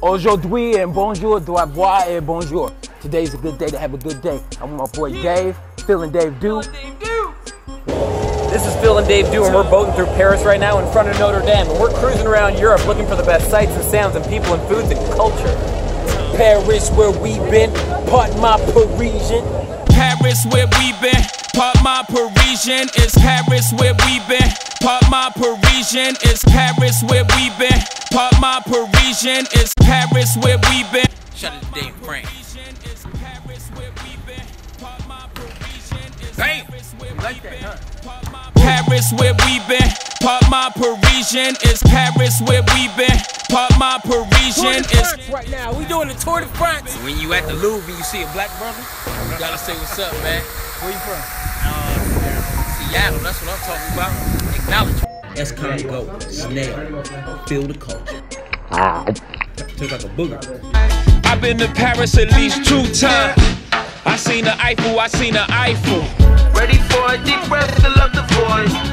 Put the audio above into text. Aujourd'hui and bonjour, do I boire and bonjour. Today's a good day to have a good day. I'm with my boy Dave, Phil and Dave Do. This is Phil and Dave Do, and we're boating through Paris right now in front of Notre Dame. And we're cruising around Europe looking for the best sights and sounds and people and foods and culture. Paris where we've been, pardon my Parisian. Paris where we've been, pardon my Parisian. It's Paris where we've been, pardon my Parisian. It's Paris where we've been, pardon my Parisian. It's Paris where we've been. Shout out to Dave Frank. Damn! You like that, huh? Paris where we been, pop my Parisian. It's Paris where we been, pop my Parisian. It's right now, we doing the Tour de France. When you at the Louvre and you see a black brother, you gotta say what's up, man. Where you from? Seattle, that's what I'm talking about. Acknowledge. That's Congo, snail, feel the culture. Tastes like a booger. I've been to Paris at least 2 times. I seen the Eiffel, I seen the Eiffel. Ready for a deep breath to love the voice.